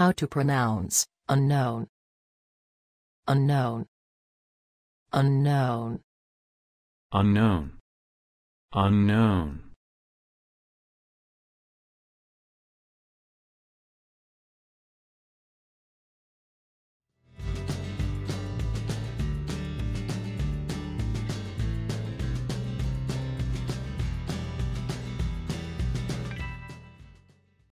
How to pronounce, unknown. Unknown. Unknown. Unknown. Unknown.